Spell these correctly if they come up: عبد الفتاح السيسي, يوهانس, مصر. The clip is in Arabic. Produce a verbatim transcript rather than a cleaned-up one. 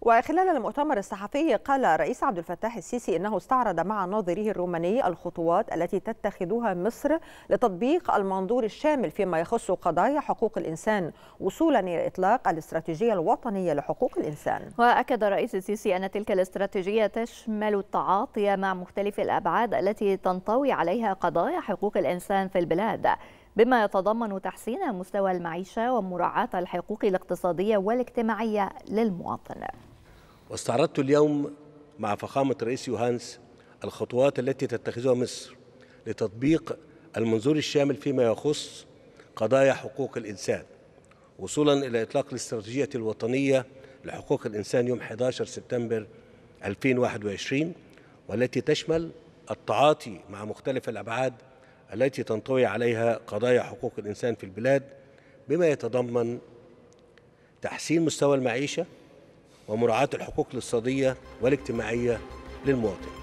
وخلال المؤتمر الصحفي قال الرئيس عبد الفتاح السيسي أنه استعرض مع ناظريه الروماني الخطوات التي تتخذها مصر لتطبيق المنظور الشامل فيما يخص قضايا حقوق الإنسان وصولا إلى إطلاق الاستراتيجية الوطنية لحقوق الإنسان. وأكد الرئيس السيسي أن تلك الاستراتيجية تشمل التعاطي مع مختلف الأبعاد التي تنطوي عليها قضايا حقوق الإنسان في البلاد، بما يتضمن تحسين مستوى المعيشة ومراعاة الحقوق الاقتصادية والاجتماعية للمواطن. واستعرضت اليوم مع فخامة الرئيس يوهانس الخطوات التي تتخذها مصر لتطبيق المنظور الشامل فيما يخص قضايا حقوق الإنسان، وصولا إلى إطلاق الاستراتيجية الوطنية لحقوق الإنسان يوم أحد عشر سبتمبر ألفين وواحد وعشرين، والتي تشمل التعاطي مع مختلف الأبعاد التي تنطوي عليها قضايا حقوق الإنسان في البلاد، بما يتضمن تحسين مستوى المعيشة ومراعاة الحقوق الاقتصادية والاجتماعية للمواطن.